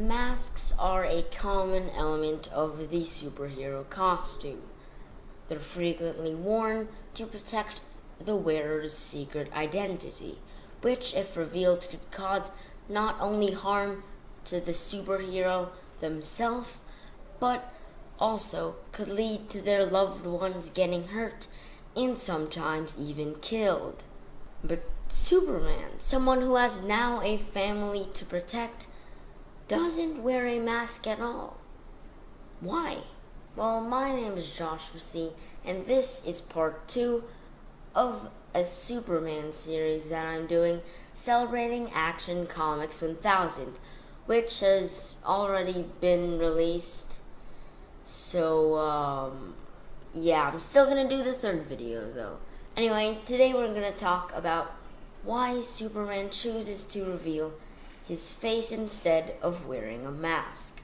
Masks are a common element of the superhero costume. They're frequently worn to protect the wearer's secret identity, which, if revealed, could cause not only harm to the superhero themselves, but also could lead to their loved ones getting hurt and sometimes even killed. But Superman, someone who has now a family to protect, doesn't wear a mask at all. Why? Well, my name is Joshua C, and this is part 2 of a Superman series that I'm doing celebrating Action Comics 1000, which has already been released. So, yeah, I'm still gonna do the third video though. Anyway, today we're gonna talk about why Superman chooses to reveal his face instead of wearing a mask.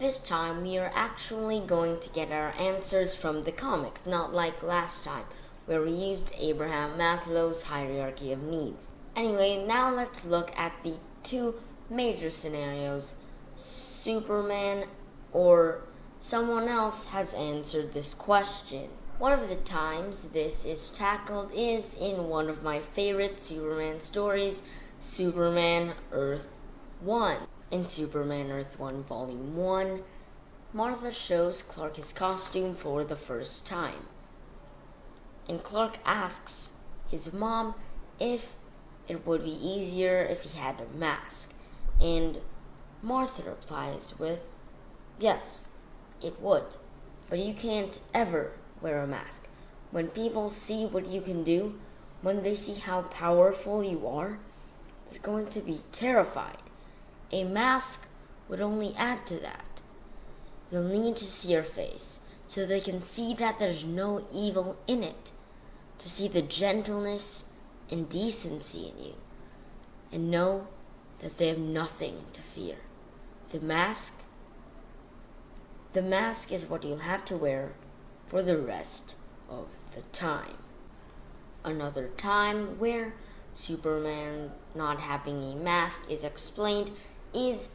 This time we are actually going to get our answers from the comics, not like last time where we used Abraham Maslow's hierarchy of needs. Anyway, now let's look at the two major scenarios Superman or someone else has answered this question. One of the times this is tackled is in one of my favorite Superman stories, Superman Earth-1. In Superman Earth-1 Volume 1, Martha shows Clark his costume for the first time. And Clark asks his mom if it would be easier if he had a mask. And Martha replies with, "Yes, it would. But you can't ever wear a mask. When people see what you can do, when they see how powerful you are, they're going to be terrified. A mask would only add to that. They'll need to see your face so they can see that there's no evil in it, to see the gentleness and decency in you, and know that they have nothing to fear. The mask is what you'll have to wear for the rest of the time." Another time where Superman not having a mask is explained is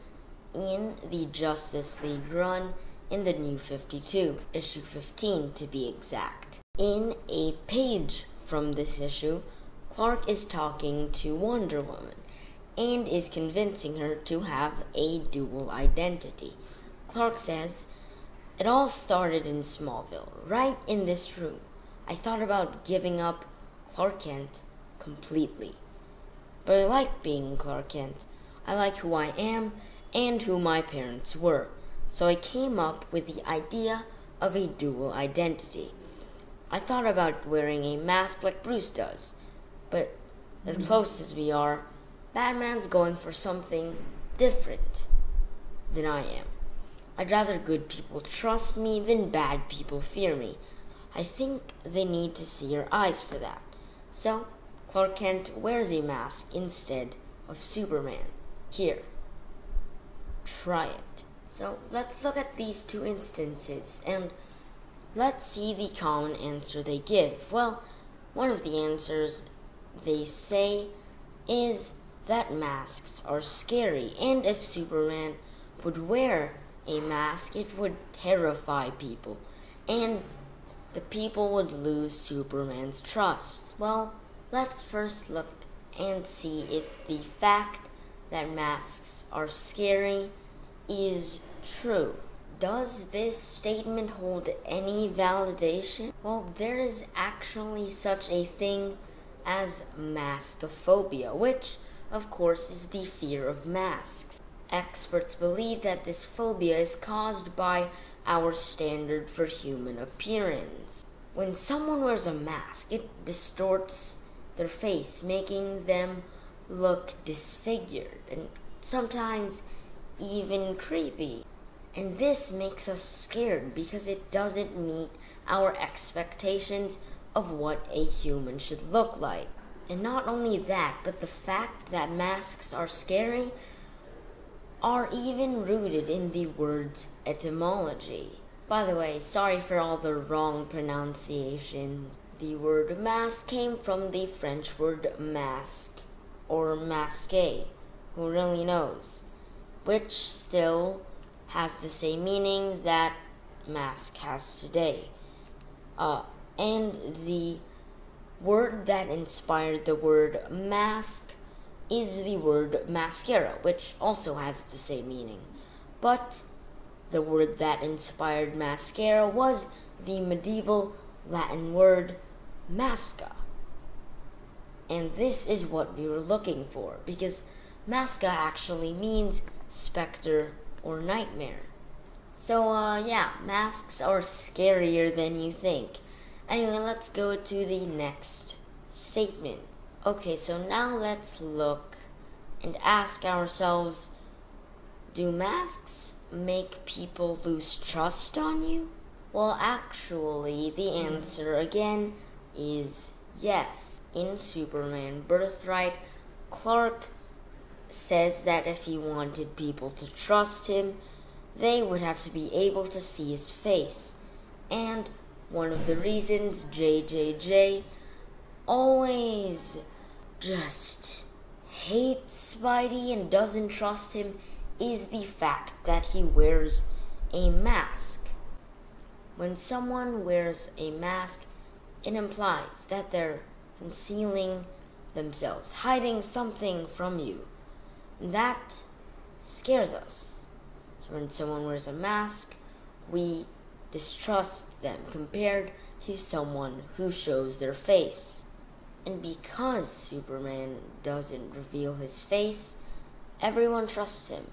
in the Justice League run in the New 52, issue 15 to be exact. In a page from this issue, Clark is talking to Wonder Woman and is convincing her to have a dual identity. Clark says, "It all started in Smallville, right in this room. I thought about giving up Clark Kent completely. But I like being Clark Kent. I like who I am and who my parents were. So I came up with the idea of a dual identity. I thought about wearing a mask like Bruce does, but as close as we are, Batman's going for something different than I am. I'd rather good people trust me than bad people fear me. I think they need to see your eyes for that. So Clark Kent wears a mask instead of Superman. Here, try it." So let's look at these two instances and let's see the common answer they give. Well, one of the answers they say is that masks are scary, and if Superman would wear a mask, it would terrify people, and the people would lose Superman's trust. Well, let's first look and see if the fact that masks are scary is true. Does this statement hold any validation? Well, there is actually such a thing as maskophobia, which, of course, is the fear of masks. Experts believe that this phobia is caused by our standard for human appearance. When someone wears a mask, it distorts their face, making them look disfigured and sometimes even creepy. And this makes us scared because it doesn't meet our expectations of what a human should look like. And not only that, but the fact that masks are scary are even rooted in the word's etymology. By the way, sorry for all the wrong pronunciations. The word mask came from the French word masque or masqué. Who really knows? which still has the same meaning that mask has today. And the word that inspired the word mask is the word mascara, which also has the same meaning. But the word that inspired mascara was the medieval Latin word masca. And this is what we were looking for, because masca actually means specter or nightmare. So yeah, masks are scarier than you think. Anyway, let's go to the next statement. Okay, so now let's look and ask ourselves, do masks make people lose trust on you? Well, actually, the answer again is yes. In Superman Birthright, Clark says that if he wanted people to trust him, they would have to be able to see his face. And one of the reasons JJJ always just hates Spidey and doesn't trust him is the fact that he wears a mask. When someone wears a mask, it implies that they're concealing themselves, hiding something from you. And that scares us. So when someone wears a mask, we distrust them compared to someone who shows their face. And because Superman doesn't reveal his face, everyone trusts him.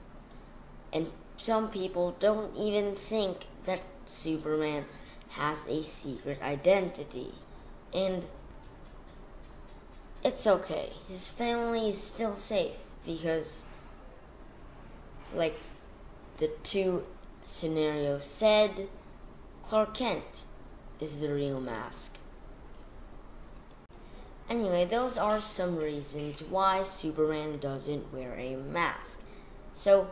And some people don't even think that Superman has a secret identity. And it's okay. His family is still safe because, like the two scenarios said, Clark Kent is the real mask. Anyway, those are some reasons why Superman doesn't wear a mask. So,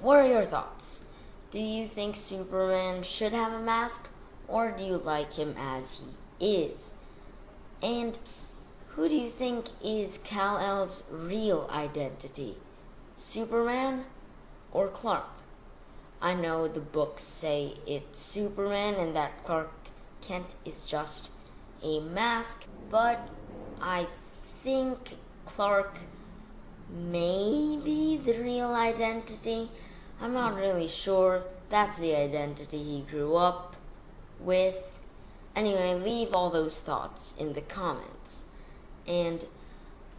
what are your thoughts? Do you think Superman should have a mask, or do you like him as he is? And who do you think is Kal-El's real identity? Superman or Clark? I know the books say it's Superman and that Clark Kent is just a mask, but I think Clark may be the real identity. I'm not really sure. That's the identity he grew up with. Anyway, leave all those thoughts in the comments. And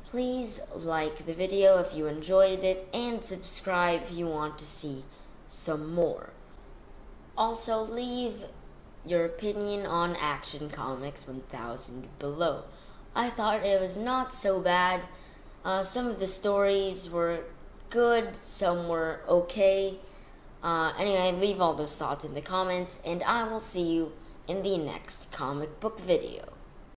please like the video if you enjoyed it, and subscribe if you want to see some more. Also, leave your opinion on Action Comics 1000 below. I thought it was not so bad. Some of the stories were good, some were okay. Anyway, leave all those thoughts in the comments, and I will see you in the next comic book video.